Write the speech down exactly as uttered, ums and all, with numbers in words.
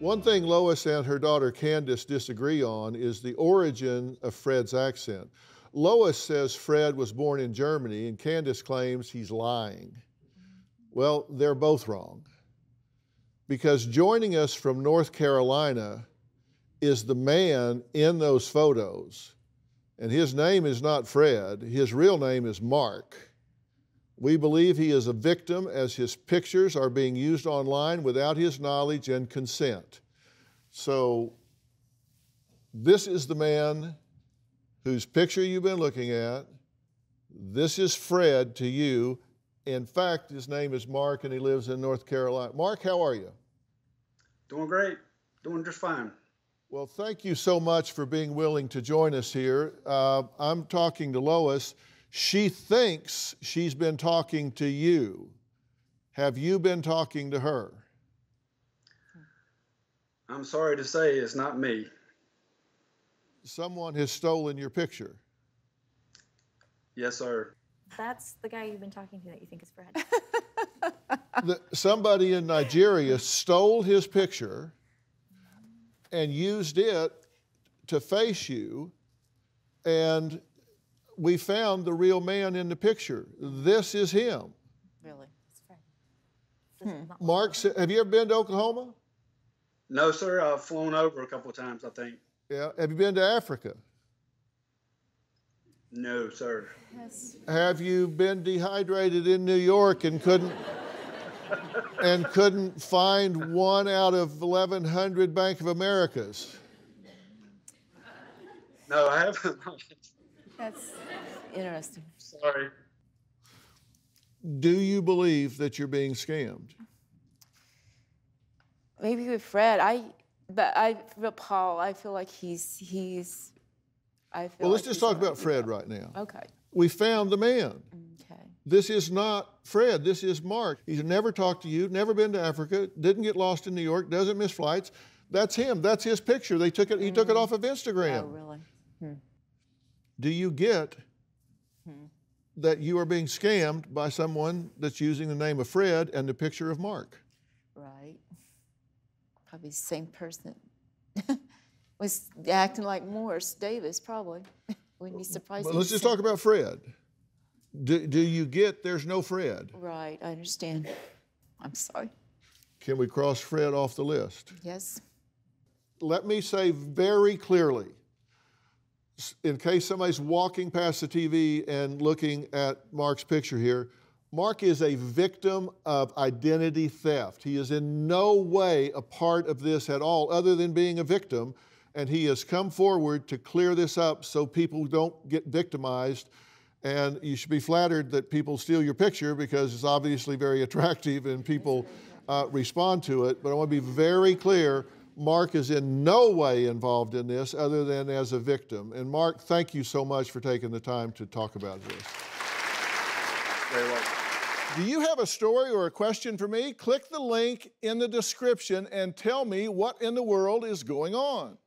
One thing Lois and her daughter Candace disagree on is the origin of Fred's accent. Lois says Fred was born in Germany, and Candace claims he's lying. Well, they're both wrong, because joining us from North Carolina is the man in those photos, and his name is not Fred. His real name is Mark. We believe he is a victim, as his pictures are being used online without his knowledge and consent. So this is the man whose picture you've been looking at. This is Fred to you. In fact, his name is Mark, and he lives in North Carolina. Mark, how are you? Doing great. Doing just fine. Well, thank you so much for being willing to join us here. Uh, I'm talking to Lois. She thinks she's been talking to you. Have you been talking to her? I'm sorry to say it's not me. Someone has stolen your picture. Yes, sir. That's the guy you've been talking to that you think is Fred. the, somebody in Nigeria stole his picture and used it to face you, and we found the real man in the picture. This is him. Really? That's right. Hmm. Mark, have you ever been to Oklahoma? No, sir. I've flown over a couple of times, I think. Yeah. Have you been to Africa? No, sir. Yes. Have you been dehydrated in New York and couldn't and couldn't find one out of eleven hundred Bank of Americas? No, I haven't. That's interesting. Sorry. Do you believe that you're being scammed? Maybe with Fred, I, but I, but Paul, I feel like he's, he's, I feel Well, let's like just talk about Fred right now. Okay. We found the man. Okay. This is not Fred, this is Mark. He's never talked to you, never been to Africa, didn't get lost in New York, doesn't miss flights. That's him, that's his picture. They took it, he mm. took it off of Instagram. Oh, really? Hmm. Do you get hmm. that you are being scammed by someone that's using the name of Fred and the picture of Mark? Right. Probably the same person. Was acting like Morris Davis, probably. Wouldn't be surprised. But let's just talk about Fred. Do, do you get there's no Fred? Right, I understand. I'm sorry. Can we cross Fred off the list? Yes. Let me say very clearly, in case somebody's walking past the T V and looking at Mark's picture here, Mark is a victim of identity theft. He is in no way a part of this at all, other than being a victim, and he has come forward to clear this up so people don't get victimized. And you should be flattered that people steal your picture, because it's obviously very attractive and people uh, respond to it. But I want to be very clear, Mark is in no way involved in this other than as a victim. And Mark, thank you so much for taking the time to talk about this. Very well. Do you have a story or a question for me? Click the link in the description and tell me what in the world is going on.